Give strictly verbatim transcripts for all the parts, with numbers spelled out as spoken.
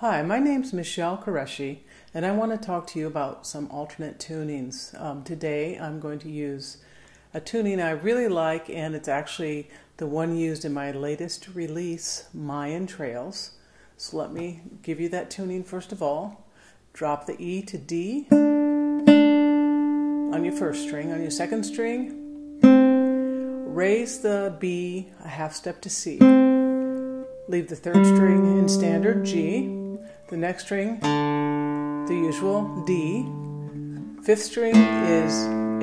Hi, my name's Michelle Qureshi, and I want to talk to you about some alternate tunings. Um, today I'm going to use a tuning I really like, and it's actually the one used in my latest release, Mayan Trails. So let me give you that tuning first of all. Drop the E to D on your first string. On your second string, raise the B a half step to C. Leave the third string in standard G. The next string, the usual D. Fifth string is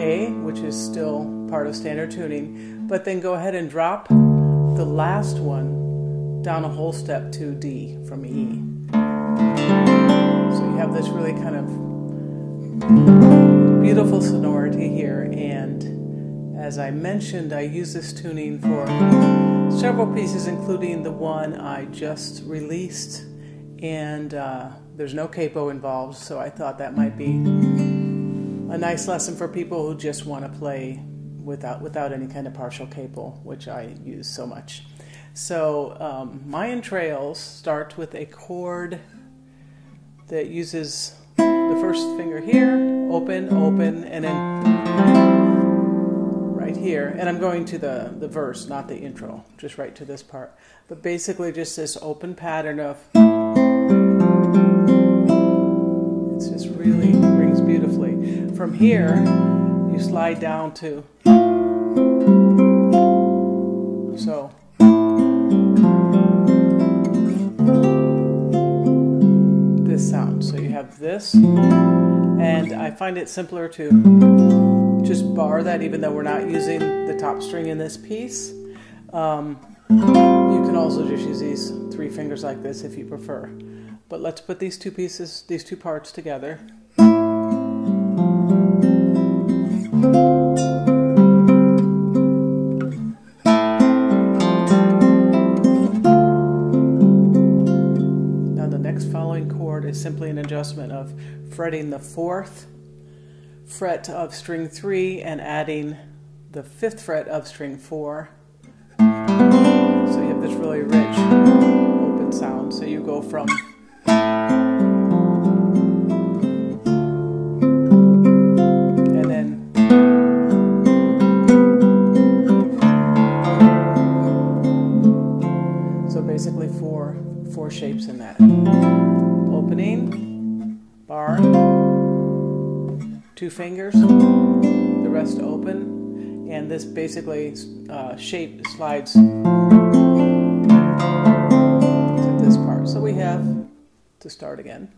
A, which is still part of standard tuning, but then go ahead and drop the last one down a whole step to D from E. So you have this really kind of beautiful sonority here, and as I mentioned, I use this tuning for several pieces, including the one I just released. And uh, there's no capo involved, so I thought that might be a nice lesson for people who just want to play without without any kind of partial capo, which I use so much. So um, Mayan Trails starts with a chord that uses the first finger here, open, open, and then right here. And I'm going to the, the verse, not the intro, just right to this part. But basically just this open pattern of... From here, you slide down to, so, this sound. So you have this, and I find it simpler to just bar that, even though we're not using the top string in this piece. Um, you can also just use these three fingers like this if you prefer. But let's put these two pieces, these two parts together. Simply an adjustment of fretting the fourth fret of string three and adding the fifth fret of string four. So you have this really rich open sound. So you go from and then so basically four four shapes in that. Opening, bar, two fingers, the rest open, and this basically uh, shape slides to this part. So we have to start again.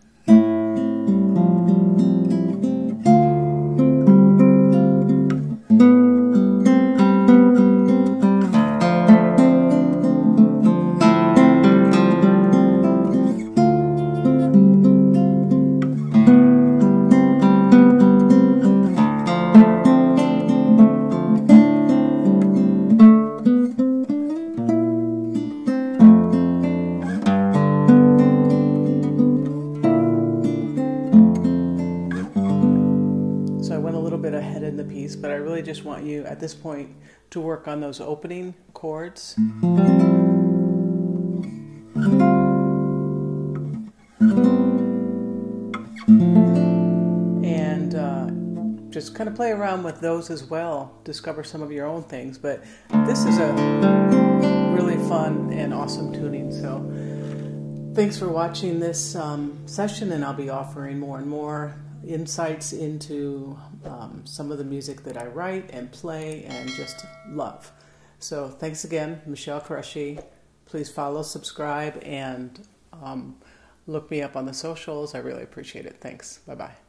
Ahead in the piece, but I really just want you at this point to work on those opening chords. And uh, just kind of play around with those as well. Discover some of your own things, but this is a really fun and awesome tuning. So thanks for watching this um, session, and I'll be offering more and more insights into um, some of the music that I write and play and just love. So thanks again, Michelle Qureshi. Please follow, subscribe, and um, look me up on the socials. I really appreciate it. Thanks. Bye-bye.